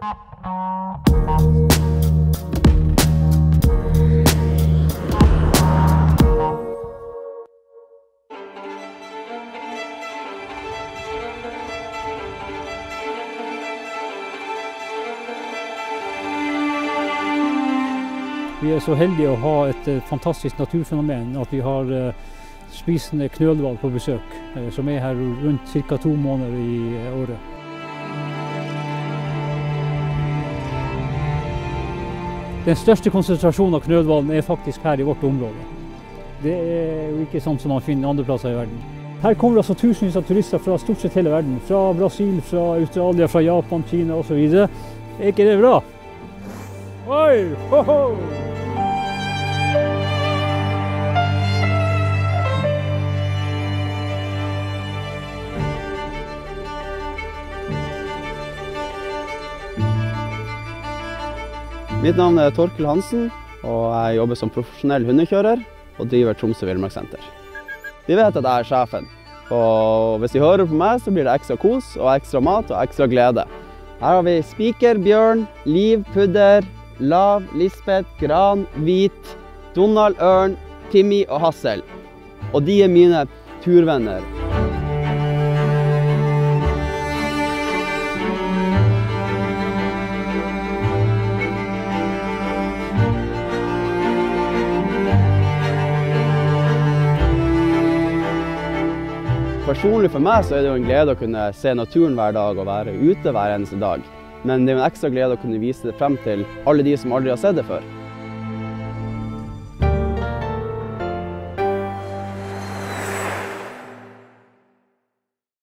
Vi er så heldige å ha et fantastisk naturfenomen at vi har spisende knølhval på besøk, som er her rundt ca. 2 måneder i året. Den største konsentrasjonen av knølhvalen er faktisk her i vårt område. Det er jo ikke sånn som man finner andre plasser i verden. Her kommer altså tusenvis av turister fra stort sett hele verden. Fra Brasil, fra Australia, fra Japan, Kina osv. Er ikke det bra? Oi, ho, ho! Mitt navn er Torkel Hansen, og jeg jobber som profesjonell hundekjører og driver Tromsø Villmarkssenter. De vet at jeg er sjefen, og hvis de hører på meg så blir det ekstra kos og ekstra mat og ekstra glede. Her har vi Spiker, Bjørn, Liv, Pudder, Lav, Lisbeth, Gran, Hvit, Donald, Ørn, Timmy og Hassel. Og de er mine turvenner. Personlig for meg så er det jo en glede å kunne se naturen hver dag og være ute hver eneste dag. Men det er en ekstra glede å kunne vise det frem til alle de som aldri har sett det før.